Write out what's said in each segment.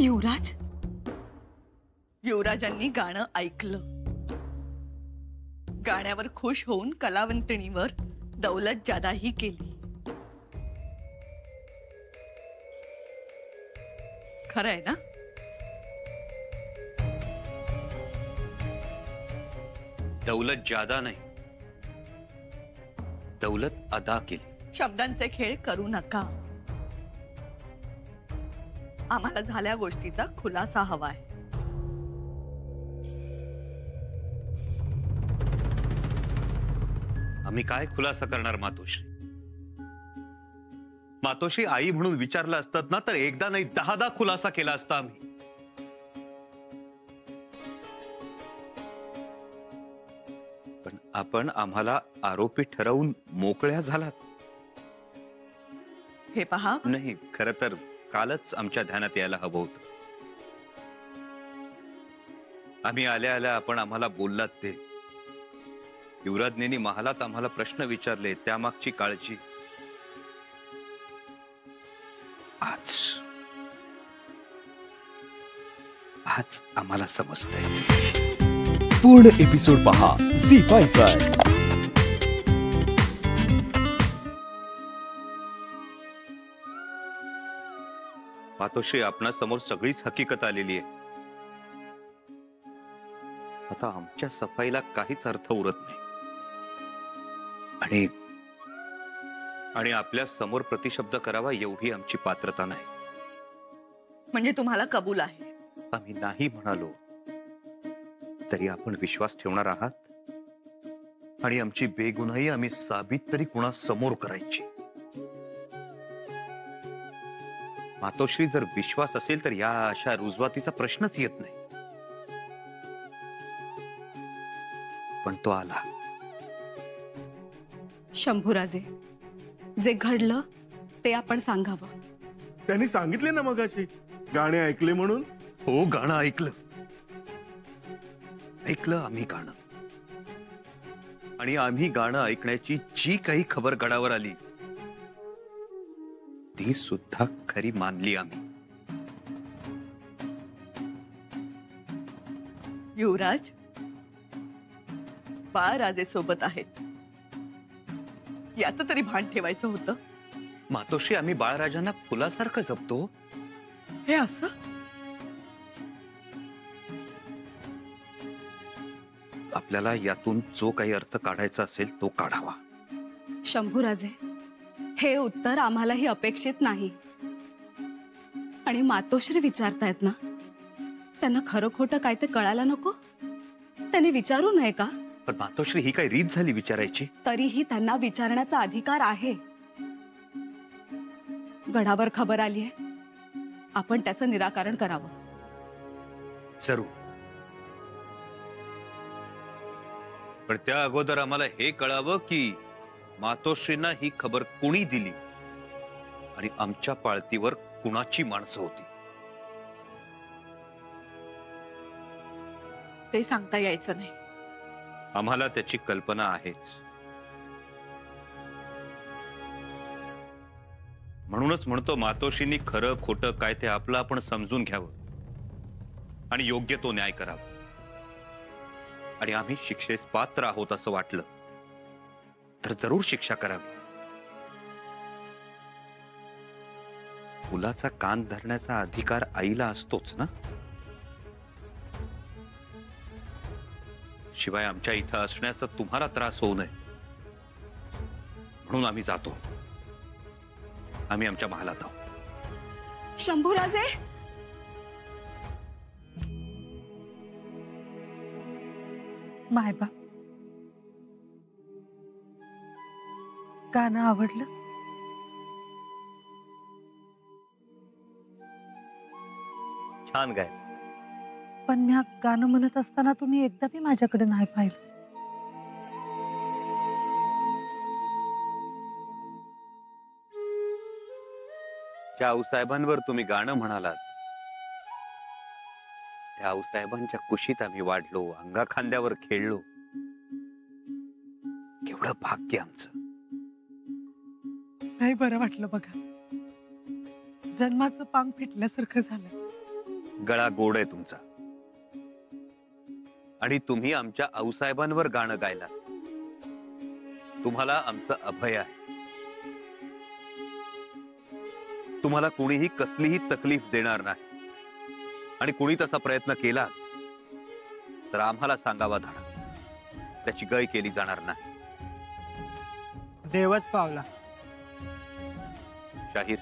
युवराज युवराजांनी गाणं ऐकलं। गाण्यावर खुश होऊन कलावंतणीवर दौलत ज्यादाही केली। खरं आहे ना? दौलत ज्यादा नाही, दौलत अदा केली। शब्दांचे खेळ करू नका। आम्हाला झाल्या गोष्टीचा खुलासा हवा आहे। आम्ही काय खुलासा करणार मातोश्री? मातोश्री आई म्हणून विचारलं असतात ना तर एकदा नाही 10दा खुलासा केला असता आम्ही। पण आपण आम्हाला आरोपी ठरवून मोकळ्या झालात। हे पहा, नाही खरं तर कालच आमच्या ध्यानात यायला हवं होतं। आम्ही आल्या आल्या आपण आम्हाला बोललात ते। युवराजनेनी महालात आम्हाला प्रश्न विचारले, त्यामागची काळजी आज आम्हाला समजते। पूर्ण एपिसोड पहा ZEE5 वर। मातोश्री आपणा समोर सगळीच हकीकत आलेली आहे। आता आमच्या सफाईला काहीच अर्थ उरत नाही। आणि आणि आपल्या समोर प्रतिशब्द करावा एवढी आमची पात्रता नाही। म्हणजे तुम्हाला कबूल आहे? आम्ही नाही म्हणालो तरी आपण विश्वास ठेवणार आहात। आणि आमची बेगुनाही आम्ही साबित तरी कुणासमोर करायची। मातोश्री जर विश्वास असेल तर या अशा रुजवातीचा प्रश्नच येत नाही। पण तो आला। शंभूराजे जे घडलं ते आपण सांगावं। त्यांनी सांगितले ना मगाशी गाणे ऐकले म्हणून। हो गाणं ऐकलं आम्ही गाणं। आणि आम्ही गाणं ऐकण्याची जी काही खबर गडावर आली ती सुद्धा खरी मानली आम्ही। युवराज राजे सोबत आहेत याचं तरी भान ठेवायचं होतं। मातोश्री आम्ही बाळराजांना फुलासारखं जपतो हे असं? आपल्याला यातून जो काही अर्थ काढायचा असेल तो काढावा। शंभूराजे हे उत्तर आम्हालाही अपेक्षित नाही। आणि मातोश्री विचारतायत ना, त्यांना खरं खोटं काय ते कळायला नको। त्यांनी विचारू नये का? पण मातोश्री ही काही रीत झाली विचारायची? तरीही त्यांना विचारण्याचा अधिकार आहे। गडावर खबर आली आहे, आपण त्याचं निराकरण करावं। जरूर, पण त्या अगोदर आम्हाला हे कळावं की मातोश्रींना ही खबर कोणी दिली आणि आमच्या पाळतीवर कुणाची माणसं होती ते सांगता यायचं नाही। आम्हाला त्याची कल्पना आहेच। म्हणूनच म्हणतो मातोश्रींनी खरं खोटं काय ते आपलं आपण समजून घ्यावं आणि योग्य तो न्याय करावा। आणि आम्ही शिक्षेस पात्र आहोत असं वाटलं तर जरूर शिक्षा करावी। मुलाचा कान धरण्याचा अधिकार आईला असतोच ना। शिवाय आमच्या इथं असण्याचा तुम्हाला त्रास होऊ नये म्हणून आम्ही जातो। आम्ही आमच्या महालात आहोत। शंभूराजे मायबा गाणं आवडलं? छान गायलं। पण मी गाणं म्हणत असताना तुम्ही एकदा बी माझ्याकडे नाही पाहिलं। ज्या आऊसाहेबांवर तुम्ही गाणं म्हणालात त्या आऊसाहेबांच्या कुशीत आम्ही वाढलो, अंगा खांद्यावर खेळलो। केवढं भाग्य आमचं। नाही बरं वाटलं बघा, जन्माचं पांग फिटल्यासारखं झालं। गळा गोड आहे तुमचा आणि तुम्ही आमच्या आऊसाहेबांवर गाणं गायला. तुम्हाला आमचं अभय आहे. तुम्हाला कोणीही कसलीही तकलीफ देणार नाही आणि कोणी तसा प्रयत्न केला तर आम्हाला सांगावा धाडा. त्याची गय केली जाणार नाही. देवच पावला. शाहीर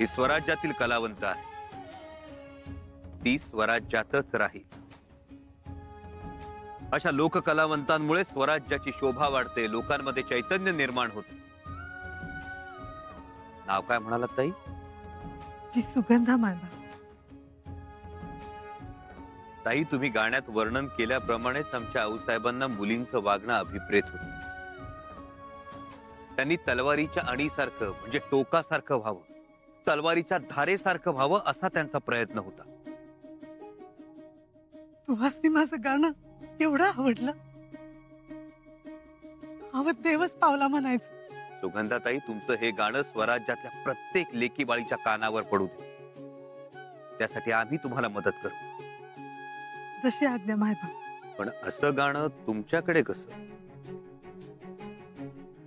ही स्वराज्यातील कलावंत आहे. ती स्वराज्यातच राहील. अशा लोक कलावंतांमुळे स्वराज्याची शोभा वाढते. लोकांमध्ये चैतन्य निर्माण होते. नाव काय म्हणालात ताई? जी सुगंधा मामा. ताई तुम्ही गाण्यात वर्णन केल्याप्रमाणेच आमच्या आऊसाहेबांना मुलींचं वागणं अभिप्रेत होतं. त्यांनी तलवारीच्या अणीसारखं म्हणजे टोकासारखं व्हावं, तलवारीच्या धारेसारखं व्हावं असा त्यांचा प्रयत्न होता. तुम्हाला माझं गाणं एवढं आवडलं. आवत देवच पावला म्हणायचं. सुगंधाताई तुमचं हे गाणं स्वराज्यातल्या प्रत्येक लेकी बाळीच्या कानावर पडू दे. त्यासाठी आम्ही तुम्हाला मदत करू. जशी आज्ञा मायबाप. पण असं गाणं तुमच्याकडे कसं?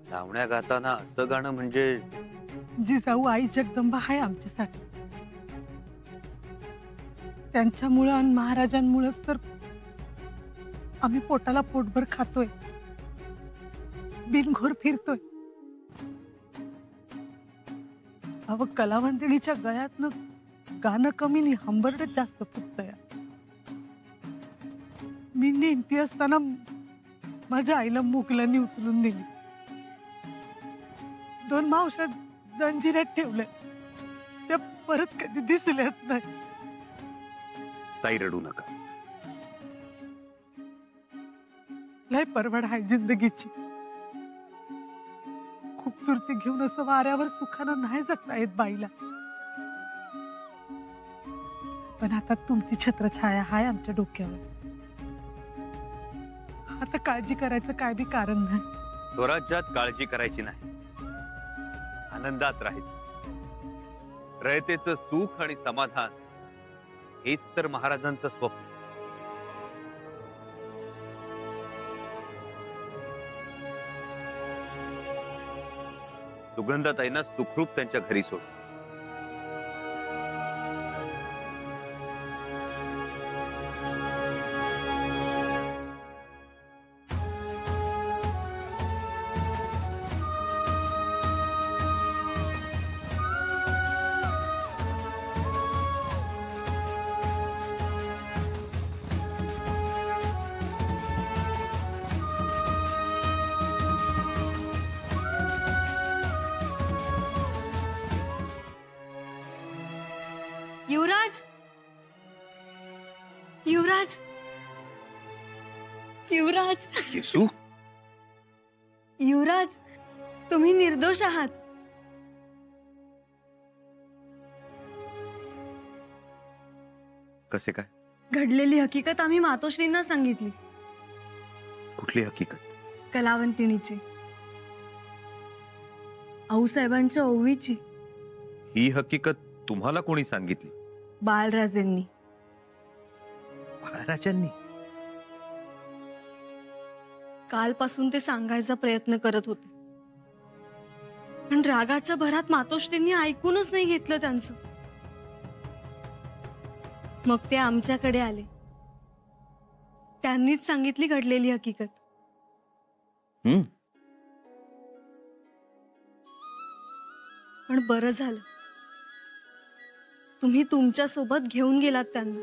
लावण्या गाताना असं गाणं म्हणजे? जिजाऊ आई जगदंबा आहे आमच्यासाठी. त्यांच्यामुळे आणि महाराजांमुळेच तर आम्ही पोटाला पोटभर खातोय, बिनघोर फिरतोय. अव कलावंतणीच्या गळ्यातनं गाणं कमी नाही, हंबरडच जास्त फुटतंय. मी नेमती असताना माझ्या आईला मुकलांनी उचलून नेली. दोन मावशात जंजिरात ठेवले. त्या परत कधी दिसल्याच नाही. ताई रडू नका. लय परवड आहे जिंदगीची. खूपसुरती घेऊन असं वाऱ्यावर सुखानं नाही जगता येत बाईला. पण आता तुमची छत्रछाया हाय आमच्या डोक्यावर. आता काळजी करायचं काय बी कारण नाही. स्वराज्यात काळजी करायची नाही. आनंदात राहायचं. रयतेचं सुख आणि समाधान हेच तर महाराजांचं स्वप्न. सुगंधाताईंना सुखरूप त्यांच्या घरी सोडलं. युवराज तुम्ही निर्दोष आहात. कसे काय? घडलेली हकीकत आम्ही मातोश्रींना सांगितली. कुठली हकीकत? कलावंतिणीची, आऊसाहेबांच्या ओवीची. ही हकीकत तुम्हाला कोणी सांगितली? बाळराजांनी. बाळराजांनी? कालपासून ते सांगायचा प्रयत्न करत होते पण रागाच्या भरात मातोश्रींनी ऐकूनच नाही घेतलं त्यांचं. मग ते आमच्याकडे आले. त्यांनीच सांगितली घडलेली हकीकत. पण बरं झालं तुम्ही तुमच्या सोबत घेऊन गेलात त्यांना.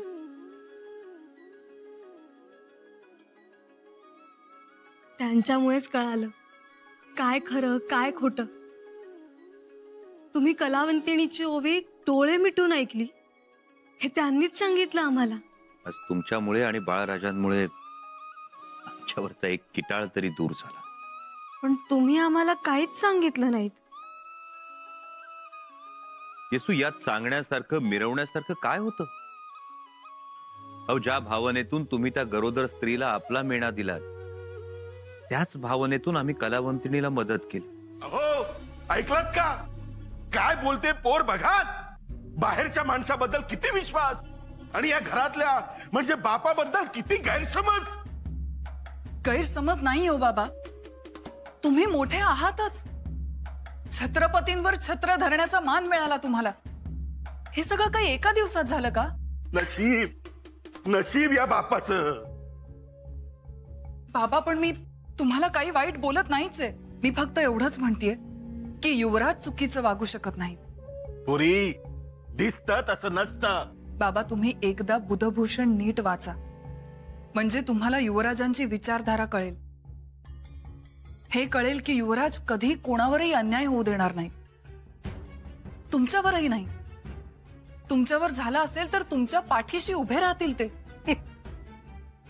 त्यांच्यामुळेच कळालं काय खरं काय खोटं. तुम्ही कलावंतिणीची ओवी डोळे मिटून ऐकली हे त्यांनीच सांगितलं आम्हाला. आज तुमच्यामुळे आणि बाळराजांमुळे आमच्यावरचा एक किटाळ तरी दूर झाला. पण तुम्ही आम्हाला काहीच सांगितलं नाहीत. येसू यात सांगण्यासारखं मिरवण्यासारखं काय होतं? अहो ज्या भावनेतून तुम्ही त्या गरोदर स्त्रीला आपला मेणा दिलात त्याच भावनेतून आम्ही कलावंतिणीला मदत केली. अहो ऐकलत का? काय बोलते पोर बघा. बाहेरच्या माणसाबद्दल किती विश्वास आणि या घरातल्या म्हणजे बापाबद्दल किती गैरसमज. गैरसमज नाही हो बाबा, तुम्ही मोठे आहातच. छत्रपतींवर छत्र धरण्याचा मान मिळाला तुम्हाला. हे सगळं काही एका दिवसात झालं का? नशीब, नशीब या बापाचं. बाबा पण मी तुम्हाला काही वाईट बोलत नाहीच आहे. मी फक्त एवढंच म्हणतेय की युवराज चुकीचं वागू शकत नाही. पुरी दिसतं तसं नसतं. बाबा तुम्ही एकदा बुधभूषण नीट वाचा म्हणजे तुम्हाला युवराजांची विचारधारा कळेल. हे कळेल की युवराज कधी कोणावरही अन्याय होऊ देणार नाही, तुमच्यावरही नाही. तुमच्यावर झाला असेल तर तुमच्या पाठीशी उभे राहतील ते.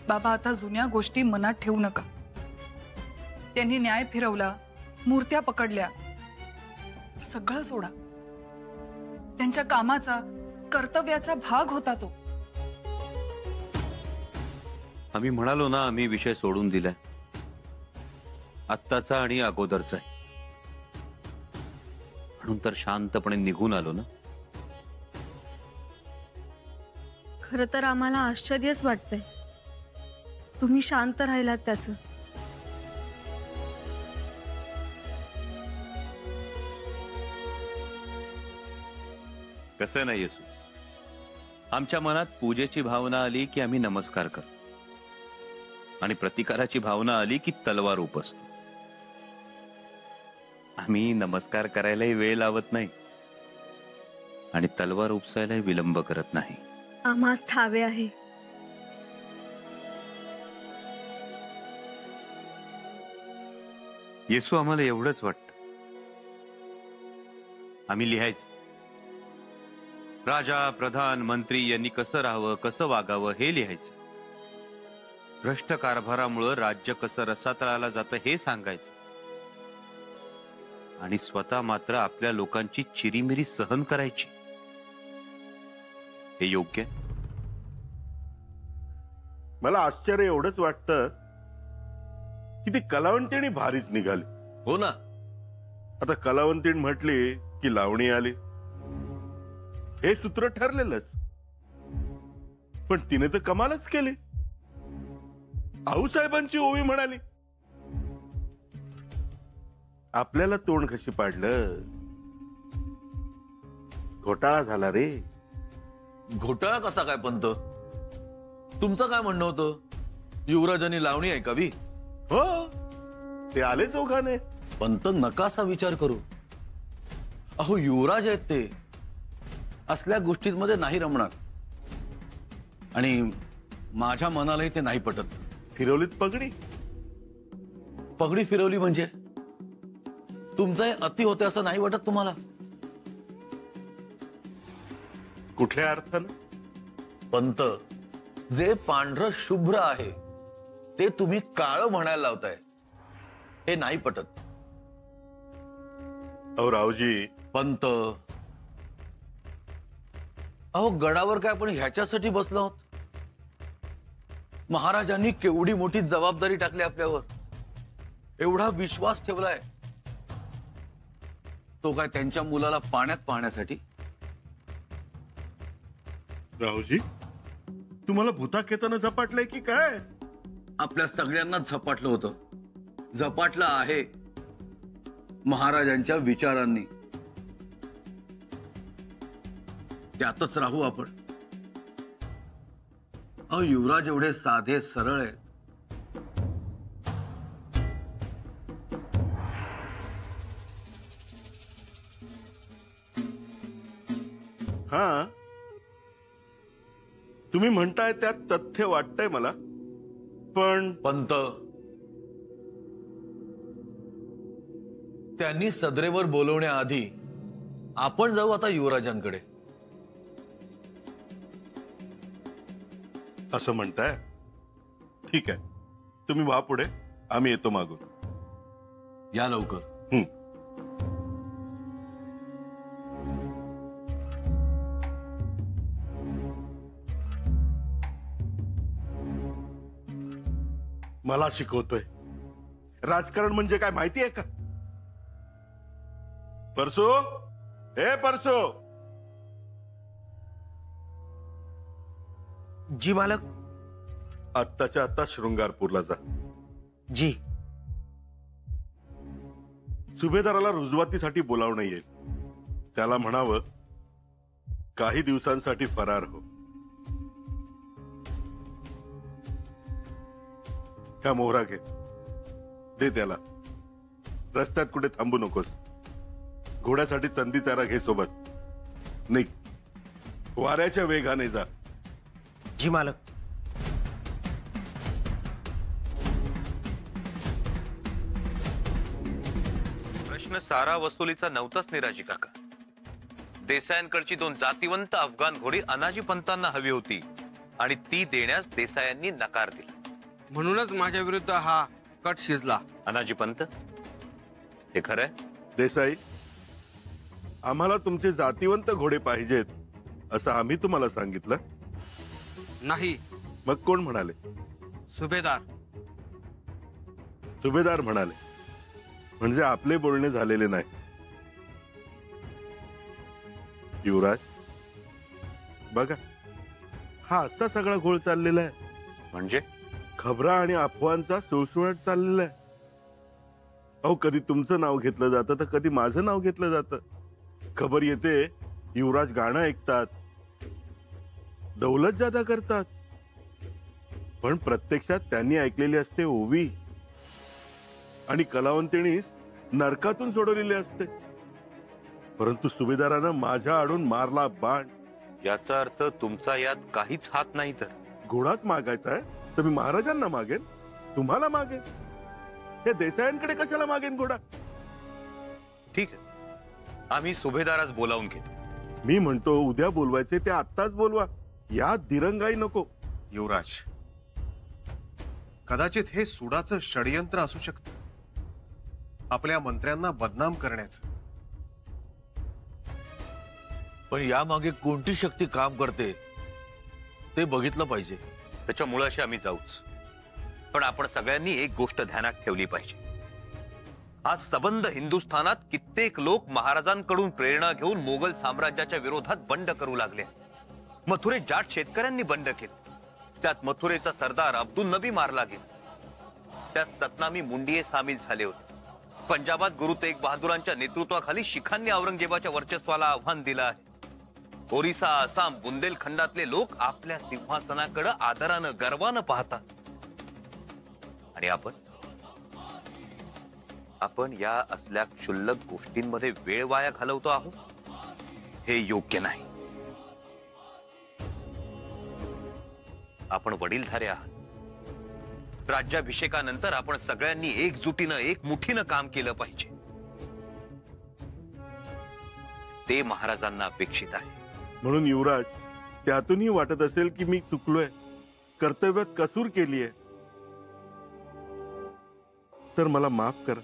बाबा आता जुन्या गोष्टी मनात ठेवू नका. त्यांनी न्याय फिरवला, मूर्त्या पकडल्या, सगळं सोडा. त्यांच्या कामाचा कर्तव्याचा भाग होता तो. आम्ही म्हणालो ना, आम्ही विषय सोडून दिलाय, आत्ताचा आणि अगोदरचा. म्हणून तर शांतपणे निघून आलो ना. खरं तर आम्हाला आश्चर्यच वाटतंय तुम्ही शांत राहिलात त्याचं. कसं नाही येसू, आमच्या मनात पूजेची भावना आली की आम्ही नमस्कार करतो आणि प्रतिकाराची भावना आली की तलवार उपसतो. आम्ही नमस्कार करायलाही वेळ लावत नाही आणि तलवार उपसायलाही विलंब करत नाही. आम्हास ठावे आहे. येसू आम्हाला एवढंच वाटतं. आम्ही लिहायचं राजा प्रधानमंत्री यांनी कसं राहावं कसं वागावं हे लिहायचं. भ्रष्ट कारभारामुळे राज्य कसं रसातळाला जातं हे सांगायचं आणि स्वतः मात्र आपल्या लोकांची चिरीमिरी सहन करायची. हे योग्य? मला आश्चर्य एवढंच वाटतं की ती कलावंतीणी भारीच निघाली. हो ना, आता कलावंतीण म्हटली की लावणी आली, हे सूत्र ठरलेलंच. पण तिने तर कमालच केली. आऊसाहेबांची ओवी म्हणाली. आपल्याला तोंड कशी पाडलं. घोटाळा झाला रे. घोटाळा कसा काय पंत? तुमचं काय म्हणणं होतं? युवराजांनी लावणी ऐकावी. हो, ते आले चौघाने. पंत नका असा विचार करू. अहो युवराज आहेत ते, असल्या गोष्टींमध्ये नाही रमणार आणि माझ्या मनालाही ते नाही पटत. फिरवलीत पगडी. पगडी फिरवली म्हणजे तुमचं अति होते असं नाही वाटत तुम्हाला? कुठल्या अर्थानं? पंत जे पांढरं शुभ्र आहे ते तुम्ही काळं म्हणायला लावताय, हे नाही पटत. अहो रावजी. पंत अहो गडावर काय आपण ह्याच्यासाठी बसलो आहोत? महाराजांनी केवढी मोठी जबाबदारी टाकली आपल्यावर, एवढा विश्वास ठेवलाय. तो काय त्यांच्या मुलाला पाण्यात पाहण्यासाठी? रावजी तुम्हाला भूताखेतानं झपाटलंय की काय? आपल्या सगळ्यांना झपाटलं होतं, झपाटलं आहे महाराजांच्या विचारांनी. त्यातच राहू आपण. अहो युवराज एवढे साधे सरळ आहेत. हा, तुम्ही म्हणताय त्यात तथ्य वाटतंय मला. पण पंत त्यांनी सदरेवर बोलवण्याआधी आपण जाऊ आता युवराजांकडे. असं म्हणताय? ठीक आहे, तुम्ही वा पुढे, आम्ही येतो मागून. या लवकर. मला शिकवतोय राजकारण म्हणजे काय माहिती आहे का? परसो, हे परसो, जी मालक. आत्ताच्या आत्ता शृंगारपूरला जा. जी. सुभेदाराला रुजवातीसाठी बोलावणं येईल. त्याला म्हणावं काही दिवसांसाठी फरार हो. त्या मोहरा घे, दे त्याला. रस्त्यात कुठे थांबू नकोस. घोड्यासाठी तंदी चारा घे सोबत. निघ, वाऱ्याच्या वेगाने जा. जी मालक. प्रश्न सारा वसुलीचा नव्हताच निराजी काका. देसायांकडची दोन जातीवंत अफगाण घोडी अनाजी पंतांना हवी होती आणि ती देण्यास देसायांनी नकार दिला. म्हणूनच माझ्या विरुद्ध हा कट शिजला. अनाजी पंत, हे खरंय? देसाई, आम्हाला तुमचे जातीवंत घोडे पाहिजेत असं आम्ही तुम्हाला सांगितलं नाही. मग कोण म्हणाले? सुभेदार. सुभेदार म्हणाले म्हणजे आपले बोलणे झालेले नाही. युवराज बघा, हा आता सगळा घोळ चाललेला आहे. म्हणजे खबरा आणि अफवांचा सुळसुळाट चाललेला आहे. अहो, कधी तुमचं नाव घेतलं जातं तर कधी माझं नाव घेतलं जातं. खबर येते युवराज गाणं ऐकतात, दौलत ज्यादा करतात, पण प्रत्यक्षात त्यांनी ऐकलेली असते ओवी आणि कलावंतीनीस नरकातून सोडवलेली असते. परंतु सुभेदारानं माझ्या आडून मारला बाण. याचा अर्थ तुमचा यात काहीच हात नाही. तर घोडाच मागायचा आहे तर मी महाराजांना मागेन, तुम्हाला मागेन, त्या देसायांकडे कशाला मागेन घोडा? ठीक आहे, आम्ही सुभेदारास बोलावून घेतो. मी म्हणतो उद्या बोलवायचे ते आत्ताच बोलवा. या दिरंगाई नको. युवराज, कदाचित हे सुडाचं षडयंत्र असू शकतं, आपल्या मंत्र्यांना बदनाम करण्याचं. पण यामागे कोणती शक्ती काम करते ते बघितलं पाहिजे. त्याच्या मुळाशी आम्ही जाऊच, पण आपण सगळ्यांनी एक गोष्ट ध्यानात ठेवली पाहिजे. आज सबंध हिंदुस्थानात कित्येक लोक महाराजांकडून प्रेरणा घेऊन मोगल साम्राज्याच्या विरोधात बंड करू लागले. मथुरे जाट शेतकऱ्यांनी बंड केले, त्यात मथुरेचा सरदार अब्दुल नबी मारला गेला. त्यात सतनामी मुंडिये सामील झाले होते. पंजाबात गुरु तेग बहादुरांच्या नेतृत्वाखाली शिखांनी औरंगजेबाच्या वर्चस्वाला आव्हान दिलं आहे. ओरिसा, आसाम, बुंदेलखंडातले लोक आपल्या सिंहासनाकडे आदरानं, गर्वानं पाहतात. आणि आपण या असल्या क्षुल्लक गोष्टींमध्ये वेळ वाया घालवतो आहोत, हे योग्य नाही. आपण वडीलधारे आहात. राज्याभिषेकानंतर आपण सगळ्यांनी एकजुटीनं, एक मुठीनं काम केलं पाहिजे. ते महाराजांना अपेक्षित आहे. म्हणून युवराज, त्यातूनही वाटत असेल की मी चुकलोय, कर्तव्यात कसूर केली आहे, तर मला माफ करा.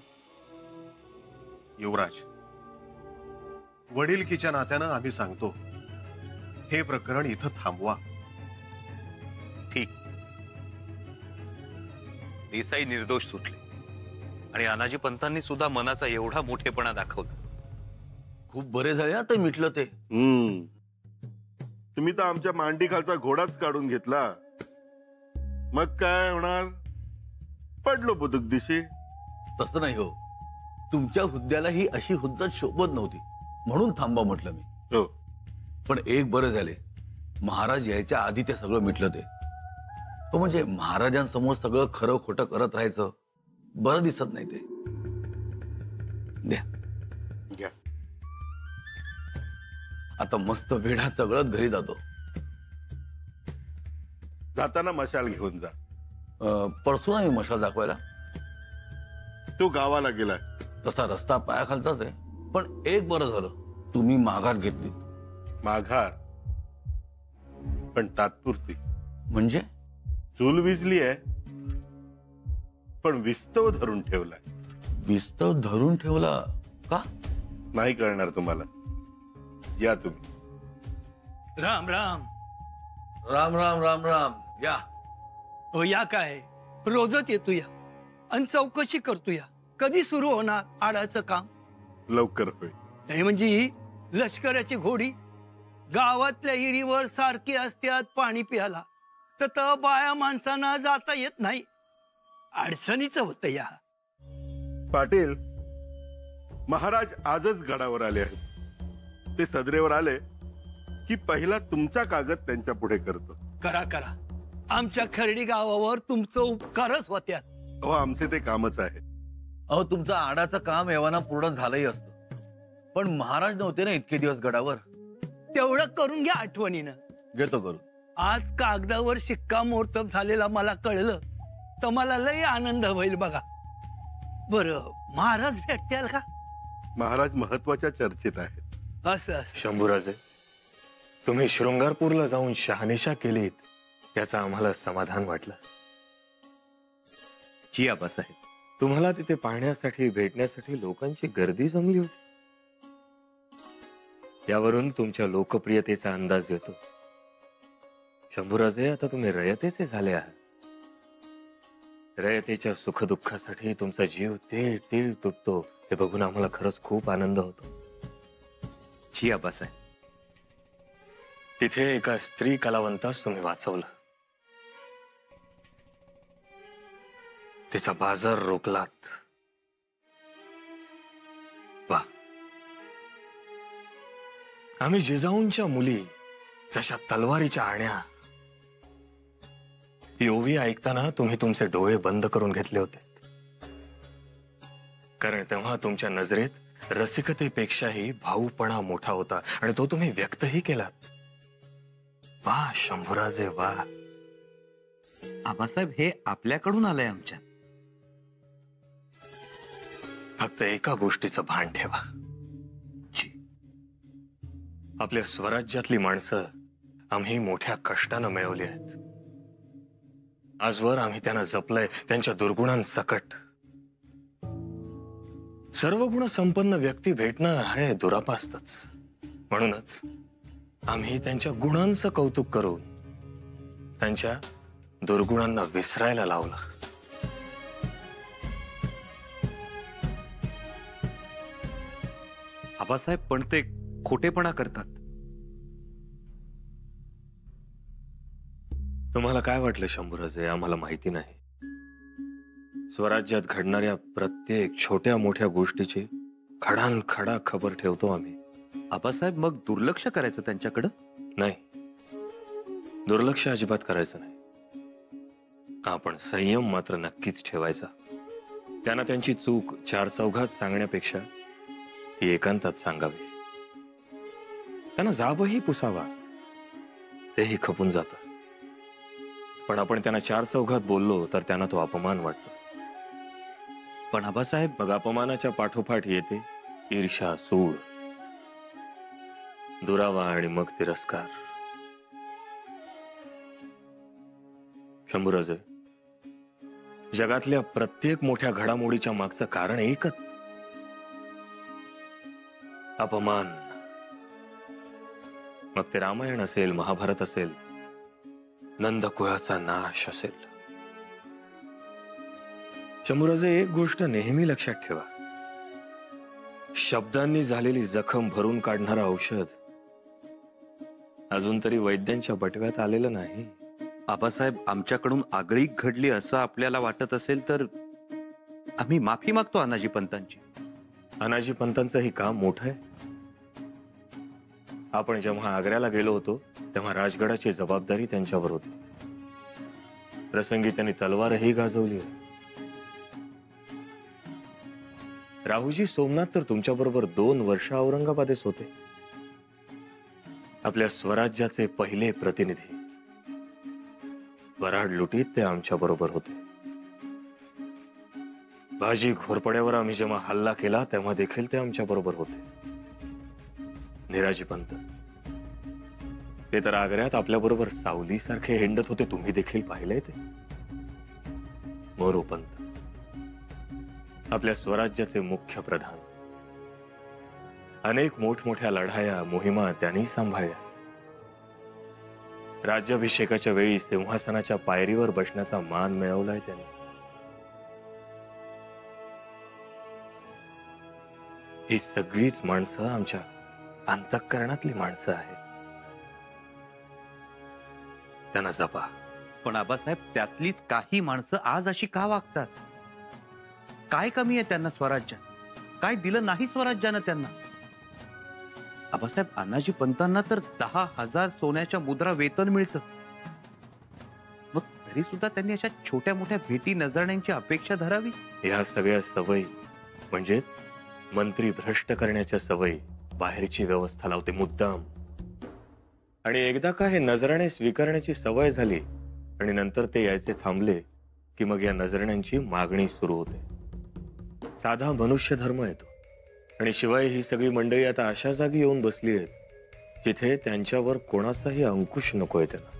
युवराज, वडिलकीच्या नात्यानं आम्ही सांगतो, हे प्रकरण इथं थांबवा. ठीक. देसाई निर्दोष सुटले आणि अनाजी पंतांनी सुद्धा मनाचा एवढा मोठेपणा दाखवला. खूप बरे झाले आता मिटलं ते. तुम्ही तर आमच्या मांडी खालचा घोडाच काढून घेतला. मग काय होणार? पडलो बुदुक दिशी. तसं नाही हो, तुमच्या हुद्द्याला ही अशी हुज्जत शोभत नव्हती म्हणून थांबा म्हटलं मी. हो, पण एक बरं झाले, महाराज यायच्या आधी ते सगळं मिटलं ते. तो म्हणजे महाराजांसमोर सगळं खरं खोटं करत राहायचं बरं दिसत नाही ते. द्या द्या. आता मस्त वेढा चगळत घरी जातो. जाताना मशाल घेऊन जा. परसू नाही मशाल दाखवायला? तो गावाला गेलाय. तसा रस्ता पायाखालचाच आहे. पण एक बरं झालं तुम्ही माघार घेतली. माघार? पण तात्पुरती. म्हणजे? चूल विजली आहे पण विस्तव धरून ठेवलाय. विस्तव धरून ठेवला का? नाही कळणार तुम्हाला. या तुम्ही. राम राम. राम राम. राम राम. या. हो, या काय रोजच येतो या आणि चौकशी करतो या. कधी सुरू होणार आडाचं काम? लवकर होईल. नाही म्हणजे लष्कराची घोडी गावातल्या हिरीवर सारखी असतात पाणी प्यायला. तर बाया माणसांना जाता येत नाही, अडचणीच होतं या। पाटील महाराज आजच गडावर आले आहेत, ते सदरेवर आले की पहिला तुमचा कागद त्यांच्या पुढे करतो। करा करा, आमच्या खर्डी गावावर तुमचं उपकारच होत्या। हो आमचे ते कामच आहे। अहो तुमचं आडाचं काम एव्हाना पूर्ण झालंही असतं, पण महाराज नव्हते ना इतके दिवस गडावर। तेवढं करून घ्या आठवणीनं। घेतो करून। आज कागदावर शिक्कामोर्तब झालेला मला कळलं तर मला लय आनंद होईल बघा। बरं महाराज भेटतील का? महाराज महत्वाच्या चर्चेत आहेत। असं शंभूराजे, तुम्ही शृंगारपूरला जाऊन शहानिशा केलीत त्याचं आम्हाला समाधान वाटलं। जी आबासाहेब, तुम्हाला तिथे पाहण्यासाठी भेटण्यासाठी लोकांची गर्दी जमली होती, त्यावरून तुमच्या लोकप्रियतेचा अंदाज येतो। शंभूराजे आता तुम्ही रयतेचे झाले आहात, रयतेच्या सुखदुःखासाठी तुमचा जीव तीळ तीळ तुटतो, हे बघून आम्हाला खरंच खूप आनंद होतो। जी आबासाहेब, तिथे एका स्त्री कलावंतास तुम्ही वाचवलं, तिचा बाजार रोखलात, वा। आम्ही जिजाऊंच्या मुली जशा तलवारीच्या आण्या, ही ओवी ऐकताना तुम्ही तुमचे डोळे बंद करून घेतले होते, कारण तेव्हा तुमच्या नजरेत रसिकतेपेक्षाही भाऊपणा मोठा होता आणि तो तुम्ही व्यक्तही केलात। वाह शंभूराजे वाह। आबासाहेब हे आपल्याकडून आलंय आमच्या। फक्त एका गोष्टीचं भान ठेवा, आपल्या स्वराज्यातली माणसं आम्ही मोठ्या कष्टानं मिळवली आहेत, आजवर आम्ही त्यांना जपलंय त्यांच्या दुर्गुणांसकट। सर्व गुण संपन्न व्यक्ती भेटणं हे दुरापास्तच, म्हणूनच आम्ही त्यांच्या गुणांचं कौतुक करून त्यांच्या दुर्गुणांना विसरायला लावलं। आबासाहेब पण ते खोटेपणा करतात। तुम्हाला काय वाटलं शंभूराजे? आम्हाला माहिती नाही, स्वराज्यात घडणाऱ्या प्रत्येक छोट्या मोठ्या गोष्टीची खडानखडा खबर ठेवतो आम्ही। आबासाहेब मग दुर्लक्ष करायचं त्यांच्याकडं? नाही, दुर्लक्ष अजिबात करायचं नाही, आपण संयम मात्र नक्कीच ठेवायचा। त्यांना त्यांची चूक चार चौघात सांगण्यापेक्षा ती एकांतात सांगावी, त्यांना जाबही पुसावा, तेही खपून जात। पण आपण त्यांना चार चौघात बोललो तर त्यांना तो अपमान वाटतो। पण आबासाहेब मग अपमानाच्या पाठोपाठ येते ईर्ष्या, सूड, दुरावा आणि मग तिरस्कार। शंभूराजे, जगातल्या प्रत्येक मोठ्या घडामोडीच्या मागचं कारण एकच, अपमान। मग ते रामायण असेल, महाभारत असेल, नंदकुळाचा नाश असेल। शंभूराजे, एक गोष्ट नेहमी लक्षात ठेवा, शब्दांनी झालेली जखम भरून काढणारा औषध अजून तरी वैद्यांच्या बटव्यात आलेलं नाही। आबासाहेब, आमच्याकडून आगळी घडली असं आपल्याला वाटत असेल तर आम्ही माफी मागतो अनाजी पंतांची। अनाजी पंतांचं हे काम मोठं आहे। आपण जेव्हा आग्र्याला गेलो होतो तेव्हा राजगडाची जबाबदारी त्यांच्यावर होती, प्रसंगी त्यांनी तलवारही गाजवली। राहुजी सोमनाथ तर तुमच्याबरोबर 2 वर्ष औरंगाबादेस होते, आपल्या स्वराज्याचे पहिले प्रतिनिधी। वराड लुटीत ते आमच्या बरोबर होते। बाजी घोरपड्यावर आम्ही जेव्हा हल्ला केला तेव्हा देखील ते आमच्या बरोबर होते। निराजी पंत ते तर आग्र्यात आपल्याबरोबर सावलीसारखे हिंडत होते, तुम्ही देखील पाहिले ते। मोरो पंत आपल्या स्वराज्याचे मुख्य प्रधान, अनेक मोठमोठ्या लढाया मोहिमा त्यांनी सांभाळल्या। राज्याभिषेकाच्या वेळी सिंहासनाच्या पायरीवर बसण्याचा मान मिळवलाय त्यांनी। ही सगळीच माणसं आमच्या अंतःकरणातली माणसं आहेत, त्यांना जपा। पण आबासाहेब त्यातलीच काही माणसं आज अशी का वागतात? काय कमी आहे त्यांना? स्वराज्य काय दिलं नाही स्वराज्यानं त्यांना? आबासाहेब अनाजी पंतांना तर 10,000 सोन्याच्या मुद्रा वेतन मिळतं, मग तरी सुद्धा त्यांनी अशा छोट्या मोठ्या भेटी नजराण्यांची अपेक्षा धरावी? या सगळ्या सवयी म्हणजे मंत्री भ्रष्ट करण्याच्या सवयी बाहेरची व्यवस्था लावते मुद्दाम, आणि एकदा का हे नजराणे स्वीकारण्याची सवय झाली आणि नंतर ते यायचे थांबले की मग या नजराण्यांची मागणी सुरू होते. साधा मनुष्य धर्म येतो, आणि शिवाय ही सगळी मंडळी आता अशा जागी येऊन बसली आहेत जिथे त्यांच्यावर कोणाचाही अंकुश नको आहे त्यांना.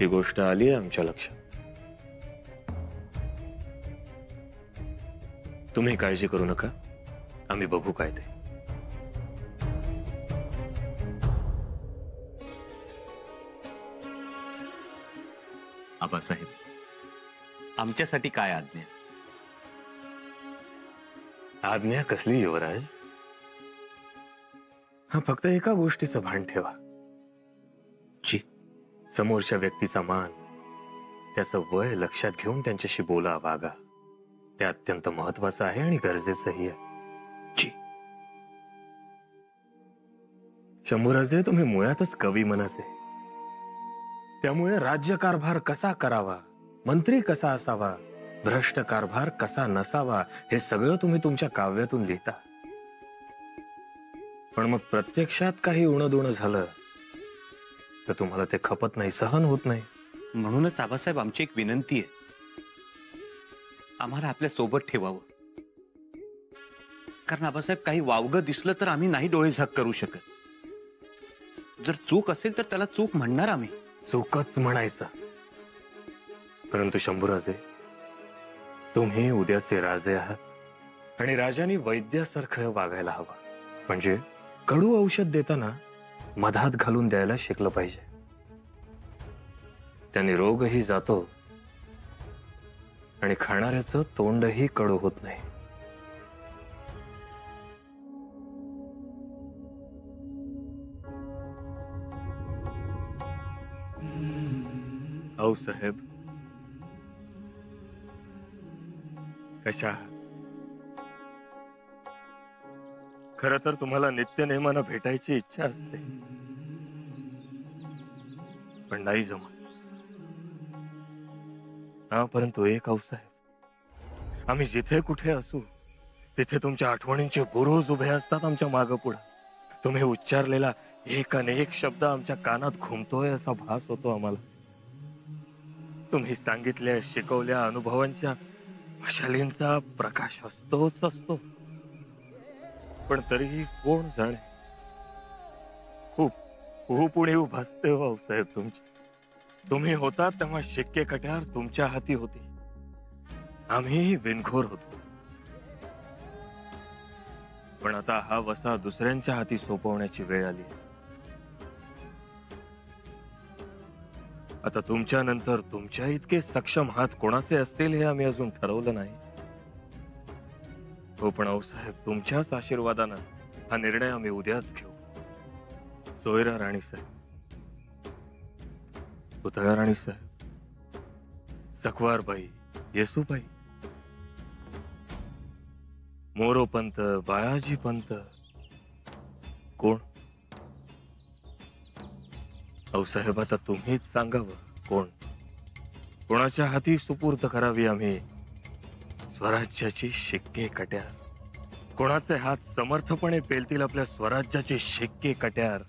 ही गोष्ट आली आहे आमच्या लक्षात. तुम्ही काळजी करू नका, आम्ही बघू काय ते. आबासाहेब आमच्यासाठी काय आज्ञा? आज्ञा कसली युवराज? हा, फक्त एका गोष्टीचं भान ठेवा जी, समोरच्या व्यक्तीचा मान, त्याचं वय लक्षात घेऊन त्यांच्याशी बोला वागा. ते अत्यंत महत्वाचं आहे आणि गरजेचंही आहे. शंभूराजे, तुम्ही मुळातच कवी मनाचे, त्यामुळे राज्यकारभार कसा करावा, मंत्री कसा असावा, भ्रष्ट कारभार कसा नसावा, हे सगळं तुम्ही तुमच्या काव्यातून लिहिता. पण मग प्रत्यक्षात काही उणदुण झालं तर तुम्हाला ते खपत नाही, सहन होत नाही. म्हणूनच आबासाहेब आमची एक विनंती आहे, आम्हाला आपल्या सोबत ठेवावं. कारण आबासाहेब काही वावगं दिसलं तर आम्ही नाही डोळे झाक करू शकत. जर चूक असेल तर त्याला चूक म्हणणार, आम्ही चूकच म्हणायचं. परंतु शंभूराजे, तुम्ही उद्याचे राजे आहात आणि राजांनी वैद्यासारखं वागायला हवं. म्हणजे कडू औषध देताना मधात घालून द्यायला शिकलं पाहिजे, त्याने रोगही जातो आणि खाणाऱ्याचं तोंडही कडू होत नाही. औ साहेब, कशा? खरं तर तुम्हाला नित्यनेमानं भेटायची इच्छा असते, पण नाही जमत. हा, परंतु एक औ साहेब, आम्ही जिथे कुठे असू तिथे तुमच्या आठवणींचे बुरुज उभे असतात आमच्या मागं पुढं. तुम्ही उच्चारलेला एक अनेक शब्द आमच्या कानात घुमतोय असा भास होतो आम्हाला. तुम्ही सांगितल्या, शिकवल्या अनुभवांच्या मशालींचा प्रकाश असतोच असतो. पण तरीही कोण जाणे, खूप खूप उणीव भासते हो साहेब तुमची. तुम्ही होता तेव्हा शिक्के कट्यार तुमच्या हाती होती, आम्हीही विनखोर होतो. पण आता हा वसा दुसऱ्यांच्या हाती सोपवण्याची वेळ आली. आता तुमच्यानंतर तुमच्या इतके सक्षम हात कोणाचे असतील हे आम्ही अजून ठरवलं नाही. हो, पण औसाहेब, तुमच्याच आशीर्वादानं हा निर्णय आम्ही उद्याच घेऊ. सोयरा राणी साहेब, पुतळा राणी साहेब, सकवारबाई, येसूबाई, मोरोपंत, बाळाजी पंत, कोण? औसाहेब, आता तुम्हीच सांगावं, कोण कोणाच्या हाती सुपूर्द करावी आम्ही स्वराज्याची शिक्के कट्यार? कोणाचे हात समर्थपणे पेलतील आपल्या स्वराज्याची शिक्के कट्यार?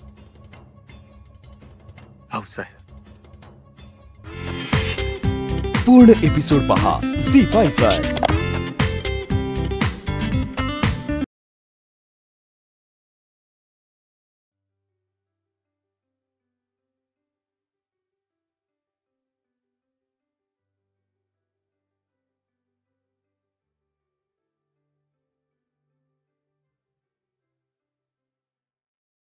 औसाहेब. पूर्ण एपिसोड पहा ZEE5 वर.